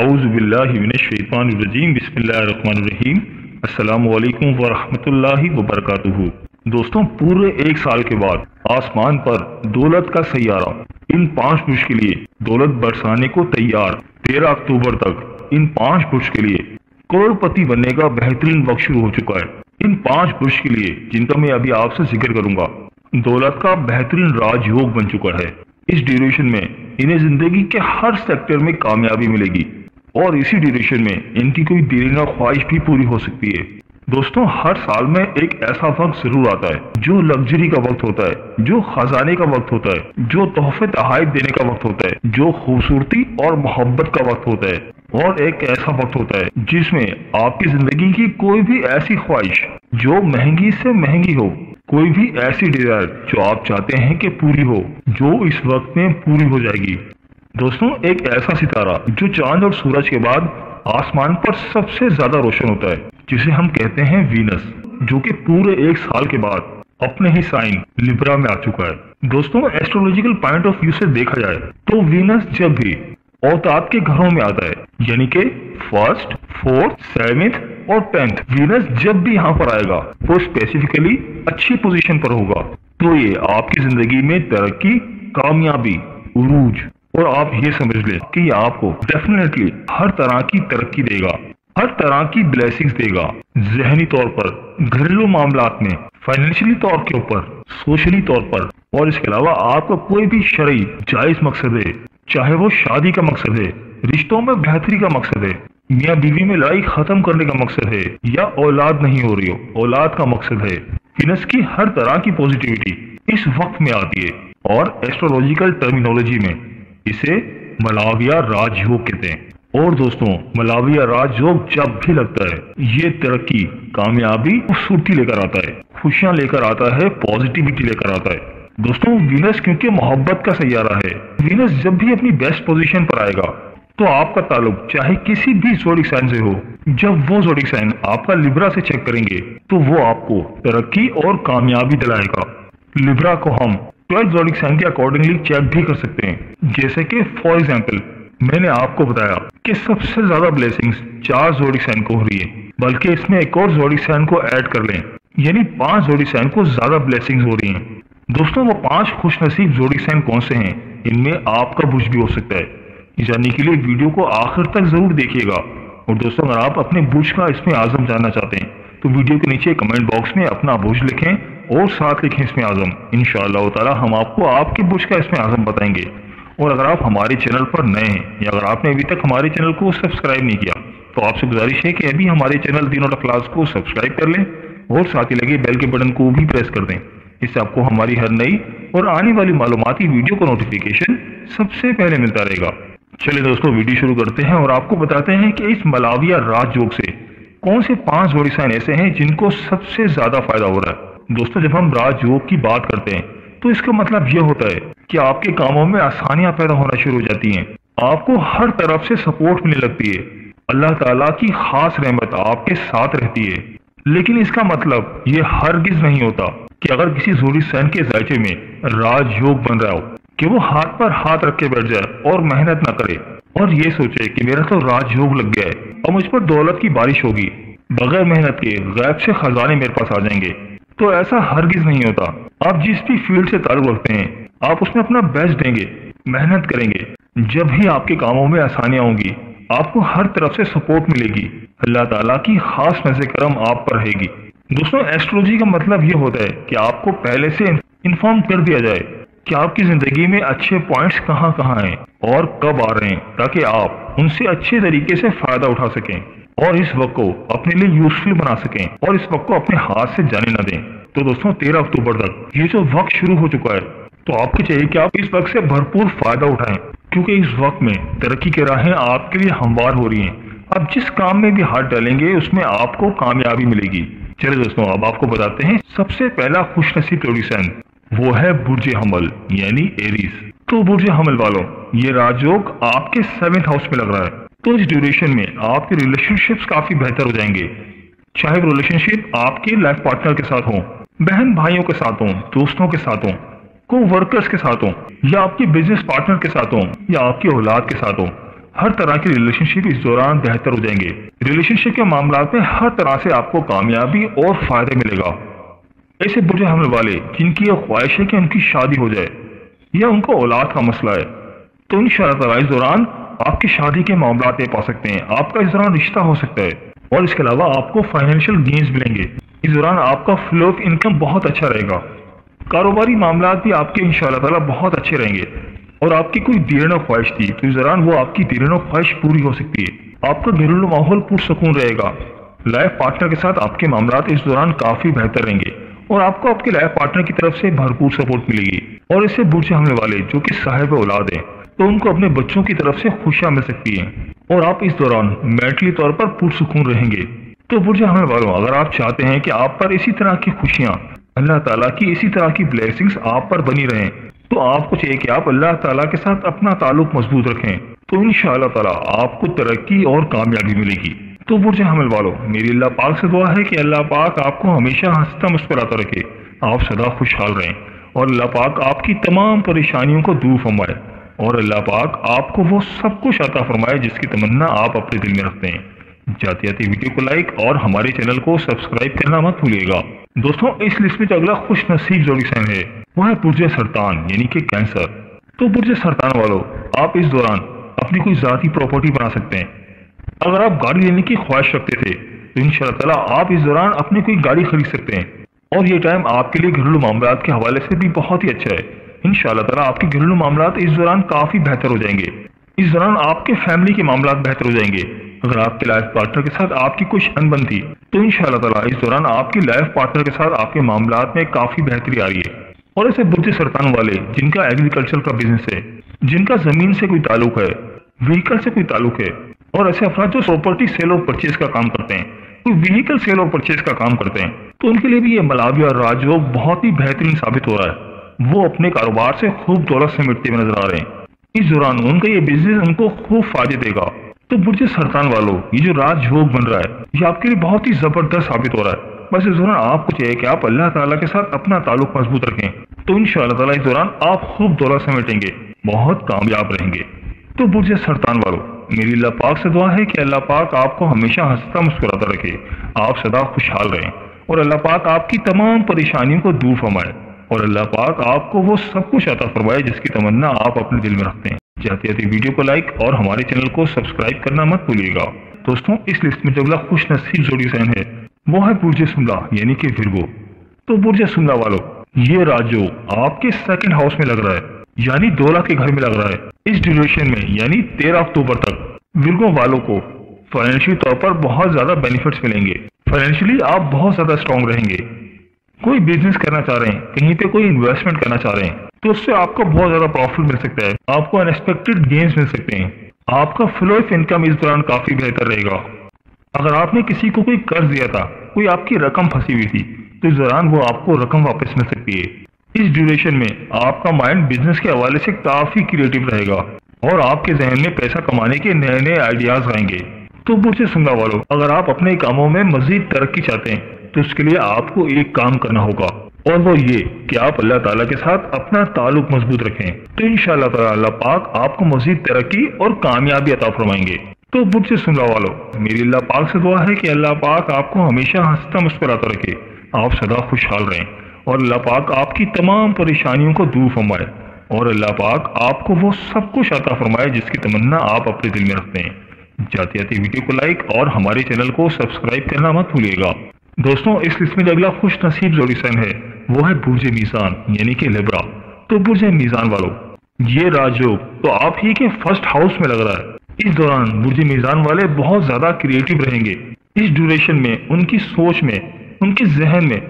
औज़ु बिल्लाहि मिनश शैतानिर रजीम, बिस्मिल्लाहिर रहमानिर रहीम, अस्सलामु अलैकुम व रहमतुल्लाहि व बरकातुहू। दोस्तों, पूरे एक साल के बाद आसमान पर दौलत का सैयारा इन 5 बुर्ज के लिए दौलत बरसाने को तैयार। 13 अक्टूबर तक इन 5 बुर्ज के लिए करोड़पति बनने का बेहतरीन वक्त शुरू हो चुका है। इन 5 बुर्ज के लिए, जिनका मैं अभी आपसे जिक्र करूंगा, दौलत का बेहतरीन राजयोग बन चुका है। इस ड्यूरेशन में इन्हें जिंदगी के हर सेक्टर में कामयाबी मिलेगी और इसी ड्यूरेशन में इनकी कोई दिलीना ख्वाहिश भी पूरी हो सकती है। दोस्तों, हर साल में एक ऐसा वक्त जरूर आता है जो लग्जरी का वक्त होता है, जो खजाने का वक्त होता है, जो तोहफे तहाइफ देने का वक्त होता है, जो खूबसूरती और मोहब्बत का वक्त होता है, और एक ऐसा वक्त होता है जिसमें आपकी जिंदगी की कोई भी ऐसी ख्वाहिश जो महंगी से महंगी हो, कोई भी ऐसी डिजायर जो आप चाहते हैं कि पूरी हो, जो इस वक्त में पूरी हो जाएगी। दोस्तों, एक ऐसा सितारा जो चांद और सूरज के बाद आसमान पर सबसे ज्यादा रोशन होता है, जिसे हम कहते हैं वीनस, जो कि पूरे एक साल के बाद अपने ही साइन लिब्रा में आ चुका है। दोस्तों, एस्ट्रोलॉजिकल पॉइंट ऑफ व्यू से देखा जाए तो वीनस जब भी और आपके घरों में आता है, यानी कि 1st, 4th, 7th और 10th, वीनस जब भी यहाँ पर आएगा वो स्पेसिफिकली अच्छी पोजीशन पर होगा, तो ये आपकी जिंदगी में तरक्की, कामयाबी, उरूज, और आप ये समझ लें कि ये आपको डेफिनेटली हर तरह की तरक्की देगा, हर तरह की ब्लेसिंग्स देगा। जहनी तौर पर, घरेलू मामलात में, फाइनेंशियली तौर के ऊपर, सोशली तौर पर, और इसके अलावा आपका कोई भी शरई जायज मकसद है, चाहे वो शादी का मकसद है, रिश्तों में बेहतरी का मकसद है, मियाँ बीवी में लड़ाई खत्म करने का मकसद है, या औलाद नहीं हो रही हो, औलाद का मकसद है, वीनस की हर तरह की पॉजिटिविटी इस वक्त में आती है। और एस्ट्रोलॉजिकल टर्मिनोलॉजी में इसे मलाविया राज योग कहते हैं। और दोस्तों, मलाविया राज योग जब भी लगता है, ये तरक्की, कामयाबी, खूबसूरती लेकर आता है, खुशियां लेकर आता है, पॉजिटिविटी लेकर आता है। दोस्तों, वीनस क्योंकि मोहब्बत का सैयारा है, वीनस जब भी अपनी बेस्ट पोजीशन पर आएगा तो आपका ताल्लुक चाहे किसी भी ज़ोडिक साइन से हो, जब वो ज़ोडिक साइन आपका लिब्रा से चेक करेंगे तो वो आपको तरक्की और कामयाबी दिलाएगा। लिब्रा को हम 12 ज़ोडिक साइन के अकॉर्डिंगली चेक भी कर सकते हैं, जैसे कि फॉर एग्जाम्पल मैंने आपको बताया कि सबसे ज्यादा ब्लेसिंग्स 4 ज़ोडिक साइन को हो रही है, बल्कि इसमें एक और ज़ोडिक साइन को ऐड कर लें, यानी 5 ज़ोडिक साइन को ज्यादा ब्लेसिंग्स हो रही है। दोस्तों, वो 5 खुशनसीब ज़ोडिक साइन कौन से हैं, इनमें आपका बुर्ज भी हो सकता है। जानने के लिए वीडियो को आखिर तक जरूर देखिएगा। और दोस्तों, अगर आप अपने बुर्ज का इसमें आजम जानना चाहते हैं तो वीडियो के नीचे कमेंट बॉक्स में अपना बुर्ज लिखें और साथ लिखें इसमें आजम। इंशाअल्लाह ताला हम आपको आपके बुर्ज का इसमें आजम बताएंगे। और अगर आप हमारे चैनल पर नए हैं या अगर आपने अभी तक हमारे चैनल को सब्सक्राइब नहीं किया तो आपसे गुजारिश है कि अभी हमारे चैनल दीन और इखलास को सब्सक्राइब कर लें और साथ ही लगे बेल के बटन को भी प्रेस कर दें। इससे आपको हमारी हर नई और आने वाली मालूमाती वीडियो का नोटिफिकेशन सबसे पहले मिलता रहेगा। चलिए दोस्तों, वीडियो शुरू करते हैं और आपको बताते हैं कि इस मलाविया राज योग से कौन से 5 ज़ोडिक साइन ऐसे हैं जिनको सबसे ज्यादा फायदा हो रहा है। दोस्तों, जब हम राज योग की बात करते हैं तो इसका मतलब यह होता है कि आपके कामों में आसानियां पैदा होना शुरू हो जाती हैं, आपको हर तरफ से सपोर्ट मिलने लगती है, अल्लाह ताला की खास रहमत आपके साथ रहती है। लेकिन इसका मतलब ये हरगिज नहीं होता कि अगर किसी ज़ोडिक साइन के जायचे में राजयोग बन रहा हो कि वो हाथ पर हाथ रख के बैठ जाए और मेहनत ना करे और ये सोचे कि मेरा तो राजयोग लग गया है और मुझ पर दौलत की बारिश होगी, बगैर मेहनत के गैब से खजाने मेरे पास आ जाएंगे, तो ऐसा हरगिज नहीं होता। आप जिस भी फील्ड से ताल्लुक रखते हैं आप उसमें अपना बेस्ट देंगे, मेहनत करेंगे, जब ही आपके कामों में आसानियां होंगी, आपको हर तरफ से सपोर्ट मिलेगी, अल्लाह ताला की खास नज़र करम आप पर रहेगी। दोस्तों, एस्ट्रोलॉजी का मतलब ये होता है कि आपको पहले से इन्फॉर्म कर दिया जाए कि आपकी जिंदगी में अच्छे पॉइंट्स कहाँ कहाँ हैं और कब आ रहे हैं, ताकि आप उनसे अच्छे तरीके से फायदा उठा सकें और इस वक्त को अपने लिए यूजफुल बना सकें और इस वक्त को अपने हाथ से जाने ना दें। तो दोस्तों, 13 अक्टूबर तक ये जो वक्त शुरू हो चुका है तो आपको चाहिए कि आप इस वक्त से भरपूर फायदा उठाएं, क्योंकि इस वक्त में तरक्की की राहें आपके लिए हमवार हो रही हैं। आप जिस काम में भी हाथ डालेंगे उसमें आपको कामयाबी मिलेगी। चलिए दोस्तों, अब आपको बताते हैं सबसे पहला खुशनसीब ज़ोडिक साइन, वो है बुर्ज हमल यानी एरीज। तो बुर्ज हमल वालों, ये राजयोग आपके 7th हाउस में लग रहा है, तो इस ड्यूरेशन में आपके रिलेशनशिप्स काफी बेहतर हो जाएंगे, चाहे वो रिलेशनशिप आपके लाइफ पार्टनर के साथ हो, बहन भाइयों के साथ हो, दोस्तों के साथ हो, को वर्कर्स के साथ हो, या आपके बिजनेस पार्टनर के साथ हो, या आपकी औलाद के साथ हो, हर तरह के रिलेशनशिप इस दौरान बेहतर हो जाएंगे। रिलेशनशिप के मामला में हर तरह से आपको कामयाबी और फायदा मिलेगा। ऐसे बुरे हमले वाले जिनकी यह ख्वाहिश है कि उनकी शादी हो जाए या उनको औलाद का मसला है, तो इंशाअल्लाह इस दौरान आपकी शादी के मामला में पा सकते हैं। आपका इस दौरान रिश्ता हो सकता है और इसके अलावा आपको फाइनेंशियल गेन्स मिलेंगे। इस दौरान आपका फ्लो ऑफ इनकम बहुत अच्छा रहेगा। कारोबारी मामला भी आपके इंशाअल्लाह बहुत अच्छे रहेंगे और आपकी कोई दीर्घ ख्वाहिश थी तो इस दौरान वो आपकी दीर्घ ख्वाहिश पूरी हो सकती है। आपका घरेलू माहौल पुरसकून रहेगा। लाइफ पार्टनर के साथ आपके मामला इस दौरान काफी बेहतर रहेंगे और आपको आपके लाइफ पार्टनर की तरफ से भरपूर सपोर्ट मिलेगी। और इससे बुरे हमले वाले जो कि साहिब औलाद हैं तो उनको अपने बच्चों की तरफ से खुशियां मिल सकती हैं और आप इस दौरान मेंटली तौर पर पुरसुकून रहेंगे। तो बुरे हमले वालों, अगर आप चाहते हैं कि आप पर इसी तरह की खुशियां, अल्लाह ताला की इसी तरह की ब्लेसिंग्स आप पर बनी रहें, तो आपको चाहिए कि आप अल्लाह ताला के साथ अपना ताल्लुक मजबूत रखें, तो इंशाअल्लाह ताला आपको तरक्की और कामयाबी मिलेगी। तो बुरे हमले वालों, मेरी अल्लाह पाक से दुआ है कि अल्लाह पाक आपको हमेशा हंसता मुस्कुराता रखे, आप सदा खुशहाल रहें और अल्लाह पाक आपकी तमाम परेशानियों को दूर फरमाए और अल्लाह पाक आपको वो सब कुछ अता फरमाए जिसकी तमन्ना आप अपने दिल में रखते हैं। जाते-जाते वीडियो को लाइक और हमारे चैनल को सब्सक्राइब करना मत भूलिएगा। दोस्तों, इस लिस्ट में जो अगला खुश नसीब जोड़ी साइन है वह है पुर्जे सरतान यानी कि कैंसर। तो पुर्जे सरतान वालों, आप इस दौरान अपनी कोई जाती प्रॉपर्टी बना सकते हैं। अगर आप गाड़ी लेने की ख्वाहिश रखते थे तो इंशाअल्लाह आप इस दौरान अपनी कोई गाड़ी खरीद सकते हैं और ये टाइम आपके लिए घरेलू मामला के हवाले से भी बहुत ही अच्छा है। इंशाअल्लाह ताला आपके घरेलू मामला इस दौरान काफी बेहतर हो जाएंगे। इस दौरान आपके फैमिली के मामला बेहतर हो जाएंगे। अगर आपके लाइफ पार्टनर के साथ आपकी कुछ अनबन थी तो इंशाअल्लाह ताला इस दौरान आपकी लाइफ पार्टनर के साथ आपके मामला में काफी बेहतरी आ रही है। और ऐसे बुद्धि सरतान वाले जिनका एग्रीकल्चर का बिजनेस है, जिनका जमीन से कोई ताल्लुक है, व्हीकल से कोई ताल्लुक है, और ऐसे अफराद जो प्रॉपर्टी सेल और परचेज का काम करते हैं, कोई व्हीकल सेल और परचेज का काम करते हैं, तो उनके लिए भी ये मलाविया राज योग बहुत ही बेहतरीन साबित हो रहा है। वो अपने कारोबार से खूब दौलत समेटते हुए नजर आ रहे हैं। इस दौरान उनका ये बिजनेस उनको खूब फायदे देगा। तो बुर्ज सरतान वालों, ये जो राज योग बन रहा है ये आपके लिए बहुत ही जबरदस्त साबित हो रहा है। बस इस दौरान आपको चाहिए कि आप अल्लाह ताला के साथ अपना ताल्लुक मजबूत रखें, तो इंशाअल्लाह ताला इस दौरान आप खूब दौलत समेटेंगे, बहुत कामयाब रहेंगे। तो बुर्ज सरतान वालों, मेरी अल्लाह पाक से दुआ है कि अल्लाह पाक आपको हमेशा हंसता मुस्कुराता रखे, आप सदा खुशहाल रहें और अल्लाह पाक आपकी तमाम परेशानियों को दूर फरमाए और अल्लाह पाक आपको वो सब कुछ अता फरमाए जिसकी तमन्ना आप अपने दिल में रखते हैं। जाते-जाते वीडियो को लाइक और हमारे चैनल को सब्सक्राइब करना मत भूलिएगा। दोस्तों, इस लिस्ट में जो अगला खुश नसीब जोड़ी साइन है वो है बुर्ज सुमला यानी कि विरगो। तो बुर्ज सुमला वालों, ये राजयोग आपके सेकंड हाउस में लग रहा है यानी 2 लाख के घर में लग रहा है। इस ड्यूरेशन में यानी 13 अक्टूबर तक विरगो वालों को फाइनेंशियल तौर पर बहुत ज्यादा बेनिफिट्स मिलेंगे। फाइनेंशियली आप बहुत ज्यादा स्ट्रांग रहेंगे। कोई बिजनेस करना चाह रहे हैं, कहीं पे कोई इन्वेस्टमेंट करना चाह रहे हैं, तो उससे आपको बहुत ज्यादा प्रॉफिट मिल सकता है, आपको अनएक्सपेक्टेड गेन्स मिल सकते हैं। आपका फ्लो ऑफ इनकम इस दौरान काफी बेहतर रहेगा। अगर आपने किसी को कोई कर्ज दिया था, कोई आपकी रकम फंसी हुई थी, तो इस दौरान वो आपको रकम वापस मिल सकती है। इस ड्यूरेशन में आपका माइंड बिजनेस के हवाले से काफी क्रिएटिव रहेगा और आपके जहन में पैसा कमाने के नए नए आइडियाज आएंगे। तो बुर्ज सुमला वालों, अगर आप अपने कामों में मजीद तरक्की चाहते हैं तो उसके लिए आपको एक काम करना होगा और वो ये कि आप अल्लाह ताला के साथ अपना ताल्लुक मजबूत रखें, तो इंशाअल्लाह ताला अल्लाह पाक आपको मजीद तरक्की और कामयाबी अता फरमाएंगे। तो बुर्ज सुमला वालों, मेरी अल्लाह पाक से दुआ है कि अल्लाह पाक आपको हमेशा हंसता मुस्कुराता रखे, आप सदा खुशहाल रहें और अल्लाह पाक आपकी तमाम परेशानियों को दूर फरमाए और अल्लाह पाक आपको वो सब कुछ अता फरमाए जिसकी तमन्ना आप अपने दिल में रखते हैं। जाते-जाते वीडियो को लाइक और हमारे चैनल को सब्सक्राइब करना मत भूलिएगा। दोस्तों, इस लिस्ट में जो अगला खुश नसीब जोड़ी साइन है वो है बुर्ज मीज़ान यानी कि लिब्रा। तो बुर्ज मीज़ान वालों, ये राजयोग तो आप ही के फर्स्ट हाउस में लग रहा है। इस दौरान बुर्ज मीज़ान वाले बहुत ज्यादा क्रिएटिव रहेंगे। इस ड्यूरेशन में उनकी सोच में, उनके जहन में,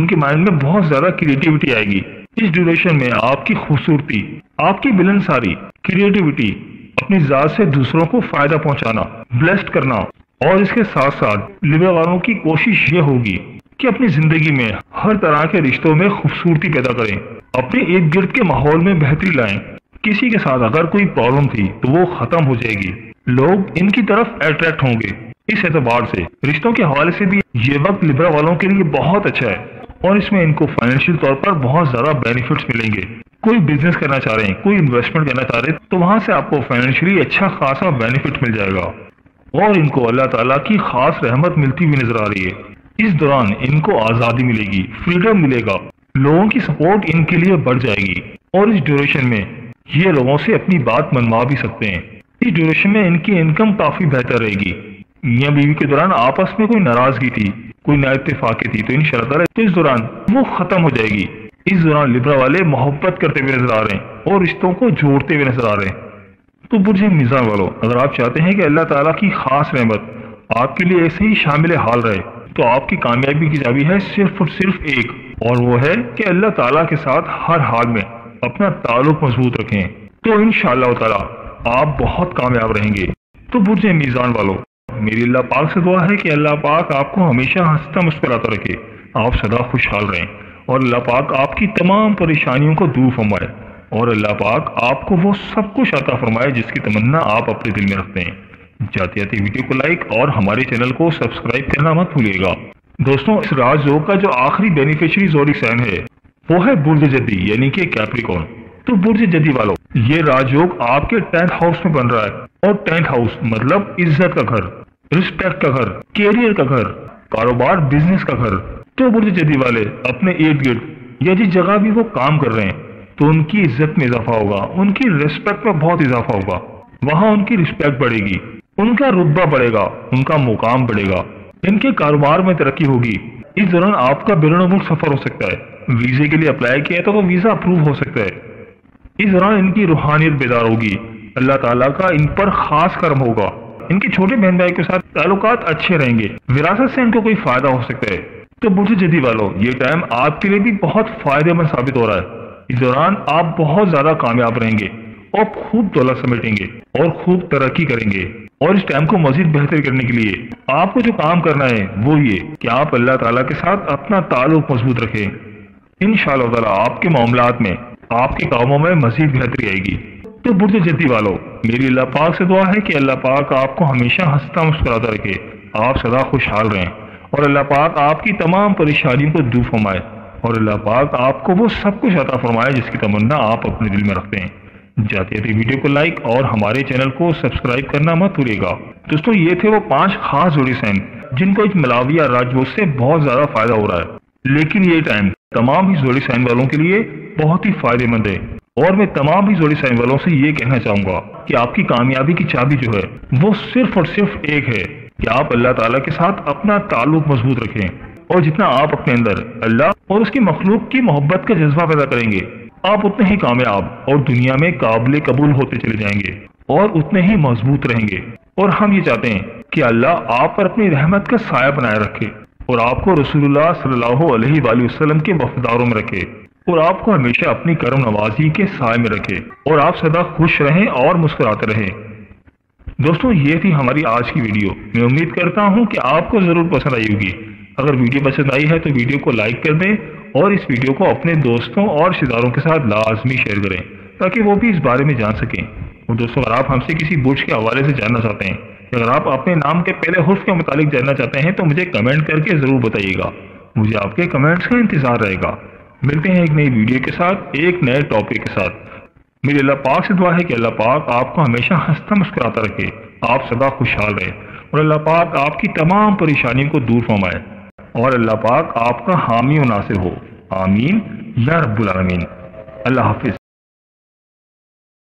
उनके माइंड में बहुत ज्यादा क्रिएटिविटी आएगी। इस ड्यूरेशन में आपकी खूबसूरती, आपकी मिलनसारी, क्रिएटिविटी, अपनी जात से दूसरों को फायदा पहुंचाना, ब्लेस्ड करना और इसके साथ साथ लिब्रा वालों की कोशिश ये होगी कि अपनी जिंदगी में हर तरह के रिश्तों में खूबसूरती पैदा करें, अपने इर्द गिर्द के माहौल में बेहतरी लाएं। किसी के साथ अगर कोई प्रॉब्लम थी तो वो खत्म हो जाएगी, लोग इनकी तरफ अट्रैक्ट होंगे। इस एतबार से रिश्तों के हवाले से भी ये वक्त लिब्रा वालों के लिए बहुत अच्छा है और इसमें इनको फाइनेंशियल तौर पर बहुत ज्यादा बेनिफिट्स मिलेंगे। कोई बिजनेस करना चाह रहे हैं, कोई इन्वेस्टमेंट करना चाह रहे हैं, तो वहां से आपको फाइनेंशियली अच्छा खासा बेनिफिट मिल जाएगा और इनको अल्लाह ताला की खास रहमत मिलती हुई नजर आ रही है। इस दौरान इनको आज़ादी मिलेगी, फ्रीडम मिलेगा, लोगों की सपोर्ट इनके लिए बढ़ जाएगी और इस ड्यूरेशन में ये लोगों से अपनी बात मनवा भी सकते हैं। इस ड्यूरेशन में इनकी इनकम काफी बेहतर रहेगी। मियां बीवी के दौरान आपस में कोई नाराजगी थी, कोई नाइतफाकी थी, तो इंशाअल्लाह तो इस दौरान वो खत्म हो जाएगी। इस दौरान लिब्रा वाले मोहब्बत करते हुए नजर आ रहे हैं और रिश्तों को जोड़ते हुए नजर आ रहे हैं। तो बुर्ज मिजान वालों, अगर आप चाहते हैं कि अल्लाह ताला की खास रहमत आपके लिए ऐसे ही शामिल हाल रहे, तो आपकी कामयाबी की चाबी है सिर्फ और सिर्फ एक, और वो है कि अल्लाह ताला के साथ हर हाल में अपना ताल्लुक मजबूत रखें, तो इंशाअल्लाह ताला आप बहुत कामयाब रहेंगे। तो बुर्ज मिजान वालों, मेरी अल्लाह पाक से दुआ है कि अल्लाह पाक आपको हमेशा हंसता मुस्कुराता रखे, आप सदा खुशहाल रहें और अल्लाह पाक आपकी तमाम परेशानियों को दूर फरमाए और अल्लाह पाक आपको वो सब कुछ अता फरमाए जिसकी तमन्ना आप अपने दिल में रखते हैं। जाते जाते वीडियो को लाइक और हमारे चैनल को सब्सक्राइब करना मत भूलिएगा। दोस्तों, इस राज योग का जो आखिरी बेनिफिशियरी जोड़ी साइन है वो है बुर्ज जदी यानी कि कैप्रिकॉर्न। तो बुर्ज जदी वालों, ये राज योग आपके टेंथ हाउस में बन रहा है और टेंथ हाउस मतलब इज्जत का घर, रिस्पेक्ट का घर, कैरियर का घर, कारोबार बिजनेस का घर। तो बुर्ज जदी वाले अपने इर्द गिर्द या जिस जगह भी वो काम कर रहे हैं तो उनकी इज्जत में इजाफा होगा, उनकी रिस्पेक्ट में बहुत इजाफा होगा, वहां उनकी रिस्पेक्ट बढ़ेगी, उनका रुतबा बढ़ेगा, उनका मुकाम बढ़ेगा, इनके कारोबार में तरक्की होगी। इस दौरान आपका बिरून मुल्क सफर हो सकता है, वीजे के लिए अप्लाई किया तो वीजा अप्रूव हो सकता है। इस दौरान इनकी रूहानियत बेदार होगी, अल्लाह ताला का इन पर खास कर्म होगा, इनके छोटे बहन भाई के साथ ताल्लुकात अच्छे रहेंगे, विरासत से इनको कोई फायदा हो सकता है। तो बुर्ज जदी वालों, ये टाइम आपके लिए भी बहुत फायदेमंद साबित हो रहा है। इस दौरान आप बहुत ज्यादा कामयाब रहेंगे और खूब दौलत समेटेंगे और खूब तरक्की करेंगे। और इस टाइम को मजीद बेहतर करने के लिए आपको जो काम करना है वो ये कि आप अल्लाह ताला के साथ अपना ताल्लुक मजबूत रखें। इंशाअल्लाह ताला आपके मामलात में, आपके कामों में मजीद बेहतरी आएगी। तो बुर्ज जदी वालों, मेरी अल्लाह पाक से दुआ है कि अल्लाह पाक आपको हमेशा हंसता मुस्कुराता रखे, आप सदा खुशहाल रहें और अल्लाह पाक आपकी तमाम परेशानियों को दूर फरमाए और अल्लाह पाक आपको वो सब कुछ अता फरमाए जिसकी तमन्ना आप अपने दिल में रखते हैं। जाते जाते वीडियो को लाइक और हमारे चैनल को सब्सक्राइब करना मत भूलिएगा। दोस्तों, ये थे वो 5 खास जोड़ी साइन जिनको इस मलाविया राज योग से बहुत ज्यादा फायदा हो रहा है। लेकिन ये टाइम तमाम ही जोड़ी साइन वालों के लिए बहुत ही फायदेमंद है और मैं तमाम ही जोड़ी साइन वालों से ये कहना चाहूंगा कि आपकी कामयाबी की चाबी जो है वो सिर्फ और सिर्फ एक है कि आप अल्लाह ताला के साथ अपना ताल्लुक मजबूत रखें और जितना आप अपने अंदर अल्लाह और उसकी मखलूक की मोहब्बत का जज्बा पैदा करेंगे, आप उतने ही कामयाब और दुनिया में काबिल कबूल होते चले जाएंगे और उतने ही मजबूत रहेंगे। और हम ये चाहते हैं कि अल्लाह आप पर अपनी रहमत का साया बनाए रखे और आपको रसूलुल्लाह सल्लल्लाहु अलैहि वसल्लम के वफदारों में रखे और आपको हमेशा अपनी करम नवाजी के साय में रखे और आप सदा खुश रहें और मुस्कुराते रहें। दोस्तों, ये थी हमारी आज की वीडियो। मैं उम्मीद करता हूँ कि आपको जरूर पसंद आई होगी। अगर वीडियो पसंद आई है तो वीडियो को लाइक कर दें और इस वीडियो को अपने दोस्तों और रिश्तेदारों के साथ लाजमी शेयर करें ताकि वो भी इस बारे में जान सकें। और दोस्तों, अगर आप हमसे किसी बुर्ज के हवाले से जानना चाहते हैं, अगर आप अपने नाम के पहले हुर्फ के मुतालिक जानना चाहते हैं तो मुझे कमेंट करके ज़रूर बताइएगा, मुझे आपके कमेंट्स का इंतज़ार रहेगा। मिलते हैं एक नई वीडियो के साथ, एक नए टॉपिक के साथ। मेरी अल्लाह पाक से दुआ है कि अल्लाह पाक आपको हमेशा हंसता मुस्कुराता रखे, आप सदा खुशहाल रहे और अल्लाह पाक आपकी तमाम परेशानियों को दूर फरमाए और अल्लाह पाक आपका हामी और नासिर हो। आमीन या रब्बुल आलमीन। अल्लाह हाफिज।